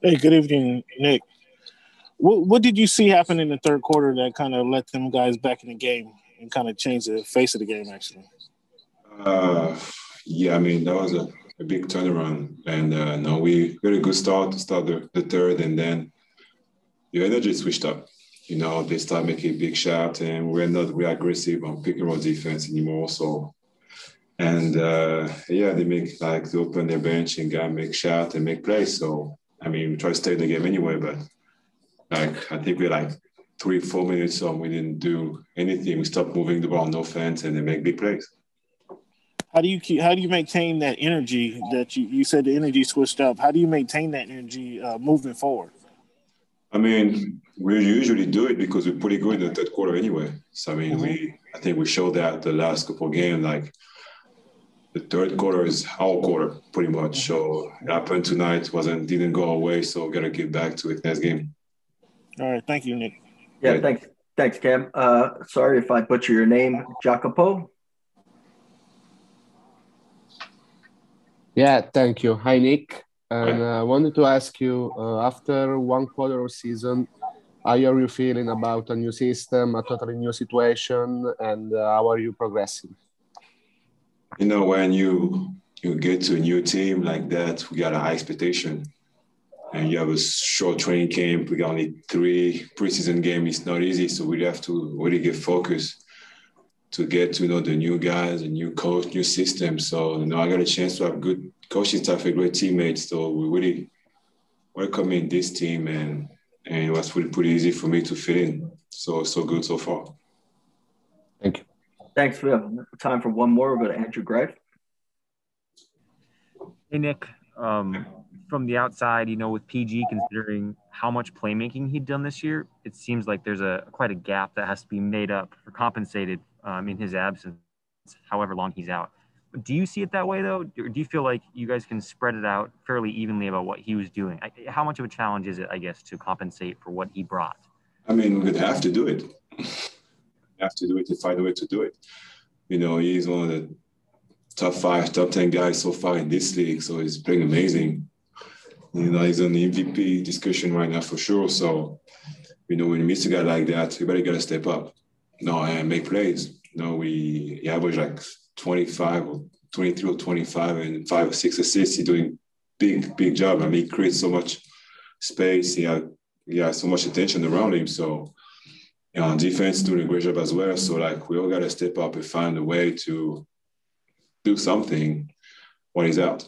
Hey, good evening, Nick. What did you see happen in the third quarter that kind of let them guys back in the game and kind of change the face of the game, actually? Yeah, I mean, that was a big turnaround. And, no, we got a good start to start the third, and then the energy switched up. You know, they start making big shots, and we're aggressive on pick-and-roll defense anymore, so... And, yeah, they make, like, they open their bench and guys make shots and make plays, so... I mean, we try to stay in the game anyway, but like I think we're like 3-4 minutes on, we didn't do anything. We stopped moving the ball on offense, and they make big plays. How do you maintain that energy that you said the energy switched up? How do you maintain that energy moving forward? I mean, we usually do it because we're pretty good in the third quarter anyway. So I mean, I think we showed that the last couple of games, like. The third quarter is our quarter, pretty much. So it happened tonight, didn't go away, so we got to get back to it next game. All right. Thank you, Nick. Yeah, right. Thanks, Cam. Sorry if I butcher your name, Jacopo. Yeah, thank you. Hi, Nick. And I wanted to ask you, after one quarter of season, how are you feeling about a new system, a totally new situation, and how are you progressing? You know, when you get to a new team like that, we got a high expectation. And you have a short training camp. We got only 3 preseason games. It's not easy, so we have to really get focused to get to know the new guys, the new coach, new system. So, you know, I got a chance to have good coaching staff and great teammates. So we really welcome in this team, and it was pretty easy for me to fit in. So good so far. Thank you. Thanks. We have time for one more. We'll go to Andrew Greif. Hey, Nick. From the outside, you know, with PG, considering how much playmaking he'd done this year, it seems like there's quite a gap that has to be made up or compensated in his absence, however long he's out. Do you see it that way, though? Or do you feel like you guys can spread it out fairly evenly about what he was doing? How much of a challenge is it, I guess, to compensate for what he brought? I mean, we'd have to do it. Have to do it to find a way to do it. You know, he's one of the top 5, top 10 guys so far in this league, so he's playing amazing. You know, he's on the MVP discussion right now for sure. So, you know, when you miss a guy like that, everybody got to step up. No, and make plays. You know, he averaged like 25 or 23 or 25 and 5 or 6 assists. He's doing big job. I mean, he creates so much space. He has so much attention around him. So, and on defense, doing a great job as well. So, like, we all got to step up and find a way to do something when he's out.